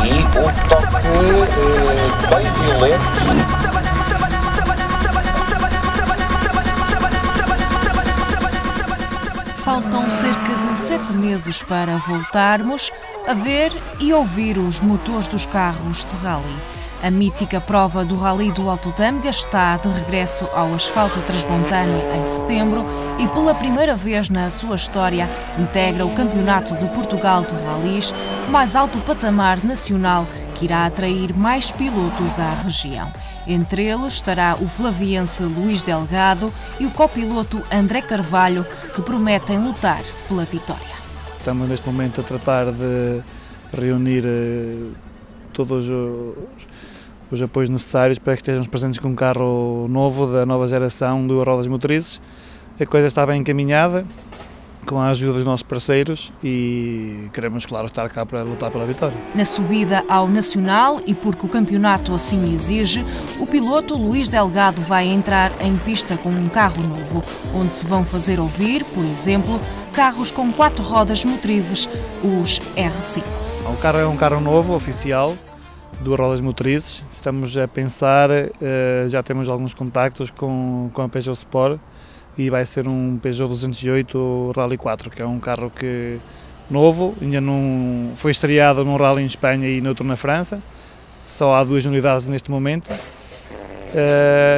E o toque bem violento. Faltam cerca de 7 meses para voltarmos a ver e ouvir os motores dos carros de rally. A mítica prova do Rali do Alto Tâmega está de regresso ao asfalto transmontano em setembro e pela primeira vez na sua história integra o Campeonato de Portugal de Ralis, o mais alto patamar nacional que irá atrair mais pilotos à região. Entre eles estará o flaviense Luís Delgado e o copiloto André Carvalho, que prometem lutar pela vitória. Estamos neste momento a tratar de reunir todos os apoios necessários para que estejamos presentes com um carro novo, da nova geração, duas rodas motrizes. A coisa está bem encaminhada, com a ajuda dos nossos parceiros, e queremos, claro, estar cá para lutar pela vitória. Na subida ao Nacional, e porque o campeonato assim exige, o piloto Luís Delgado vai entrar em pista com um carro novo, onde se vão fazer ouvir, por exemplo, carros com 4 rodas motrizes, os R5. O carro é um carro novo, oficial, 2 rodas motrizes. Estamos a pensar, já temos alguns contactos com a Peugeot Sport, e vai ser um Peugeot 208 Rally 4, que é um carro que novo, ainda não foi estreado num rally em Espanha e noutro na França, só há 2 unidades neste momento,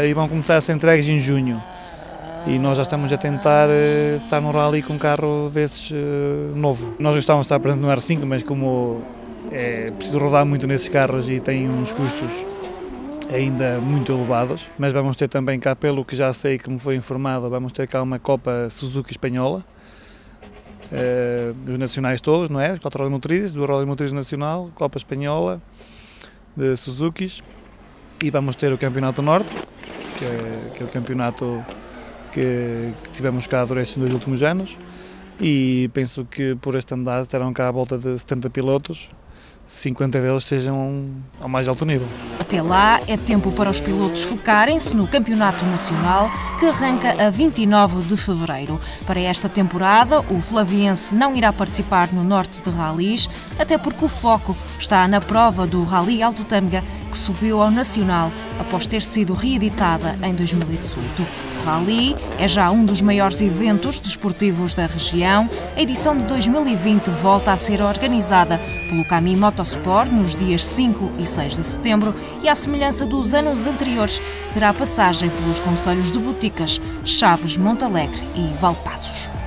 e vão começar a ser entregues em junho, e nós já estamos a tentar estar num rally com um carro desses novo. Nós gostávamos de estar presente no R5, mas como é preciso rodar muito nesses carros e tem uns custos ainda muito elevados, mas vamos ter também cá, pelo que já sei, que me foi informado, vamos ter cá uma Copa Suzuki Espanhola, dos nacionais todos, não é? 4 rodas motrizes, 2 rodas motrizes nacional, Copa Espanhola de Suzukis, e vamos ter o Campeonato Norte, que é o campeonato que tivemos cá durante estes 2 últimos anos, e penso que por este andar estarão cá à volta de 70 pilotos, 50 deles sejam ao mais alto nível. Até lá, é tempo para os pilotos focarem-se no Campeonato Nacional, que arranca a 29 de fevereiro. Para esta temporada, o flaviense não irá participar no Norte de Ralis, até porque o foco está na prova do Rali Alto Tâmega, que subiu ao Nacional após ter sido reeditada em 2018. O Rali é já um dos maiores eventos desportivos da região. A edição de 2020 volta a ser organizada pelo Camimotosport nos dias 5 e 6 de setembro e, à semelhança dos anos anteriores, terá passagem pelos concelhos de Boticas, Chaves, Montalegre e Valpaços.